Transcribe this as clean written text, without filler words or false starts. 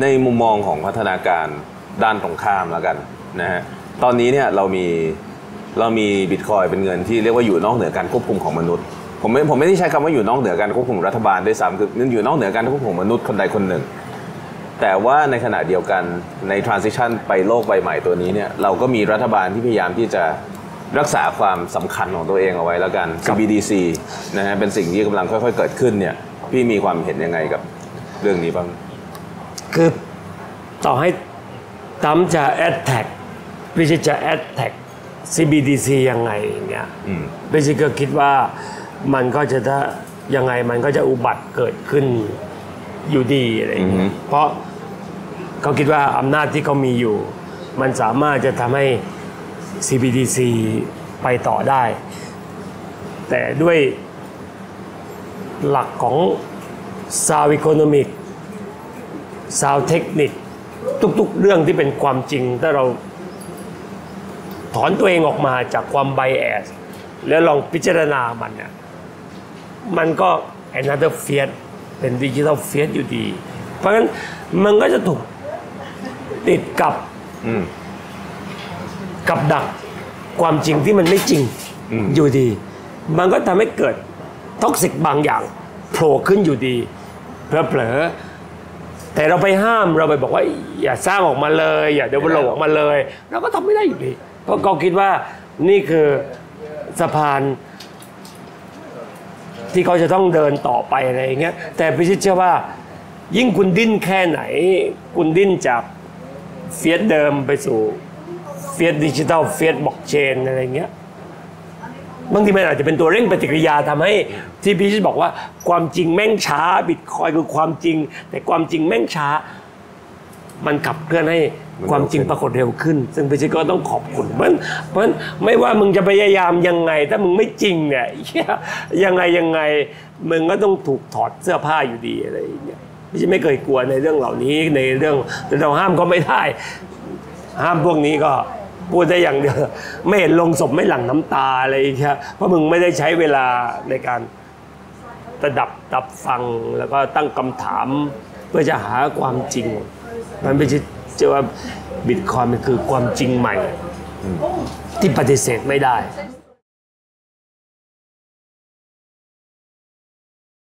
ในมุมมองของพัฒนาการด้านตรงข้ามแล้วกันนะฮะตอนนี้เนี่ยเรามีบิตคอยเป็นเงินที่เรียกว่าอยู่นอกเหนือการควบคุมของมนุษย์ผมไม่ได้ใช้คำว่าอยู่นอกเหนือการควบคุมรัฐบาลด้วยซ้ำคือมันอยู่นอกเหนือการควบคุมมนุษย์คนใดคนหนึ่งแต่ว่าในขณะเดียวกันใน transition ไปโลกใบใหม่ตัวนี้เนี่ยเราก็มีรัฐบาลที่พยายามที่จะรักษาความสำคัญของตัวเองเอาไว้แล้วกัน CBDC นะฮะเป็นสิ่งที่กำลังค่อยๆเกิดขึ้นเนี่ยพี่มีความเห็นยังไงกับเรื่องนี้บ้างคือต่อให้ตั้มจะ attack พี่จะ attack CBDC ยังไงเนี่ยพี่ก็คิดว่ามันก็จะถ้ายังไงมันก็จะอุบัติเกิดขึ้นอยู่ดีอะไรอย่างเงี้ยเพราะเขาคิดว่าอำนาจที่เขามีอยู่มันสามารถจะทำให้ CBDC ไปต่อได้แต่ด้วยหลักของ sound economic sound technique ทุกๆเรื่องที่เป็นความจริงถ้าเราถอนตัวเองออกมาจากความ bias แล้วลองพิจารณามันเนี่ยมันก็ another fiat เป็น digital fiat อยู่ดีเพราะงั้นมันก็จะถูกติดกับดักความจริงที่มันไม่จริงอยู่ดีมันก็ทำให้เกิดท็อกซิกบางอย่างโผล่ขึ้นอยู่ดีเผลอแต่เราไปห้ามเราไปบอกว่าอย่าสร้างออกมาเลยอย่าเดเวลลอปออกมาเลยเราก็ทำไม่ได้อยู่ดีเพราะเขาคิดว่านี่คือสะพานที่เขาจะต้องเดินต่อไปอะไรอย่างเงี้ยแต่พิชิตเชื่อว่ายิ่งคุณดิ้นแค่ไหนคุณดิ้นจากเฟียสเดิมไปสู่เฟียสดิจิทัลเฟียสบล็อกเชนอะไรเงี้ยบางทีมันอาจจะเป็นตัวเร่งปฏิกิริยาทำให้ที่พิชิตบอกว่าความจริงแม่งช้าบิตคอยคือความจริงแต่ความจริงแม่งช้ามันขับเคลื่อนให้ความจริงปรากฏเร็วขึ้นซึ่งพิชิตก็ต้องขอบคุณเพราะฉะนั้นไม่ว่ามึงจะพยายามยังไงถ้ามึงไม่จริงเนี่ยยังไงมึงก็ต้องถูกถอดเสื้อผ้าอยู่ดีอะไรอย่างเงี้ยพิชิตไม่เคยกลัวในเรื่องเหล่านี้ในเรื่องแต่เราห้ามก็ไม่ได้ห้ามพวกนี้ก็พูดได้อย่างเดียวไม่เห็นลงศพไม่หลั่งน้ำตาอะไรอย่างเงี้ยเพราะมึงไม่ได้ใช้เวลาในการดับฟังแล้วก็ตั้งคำถามเพื่อจะหาความจริงมันไม่ใช่จะว่าบิตคอยน์มันคือความจริงใหม่ที่ปฏิเสธไม่ได้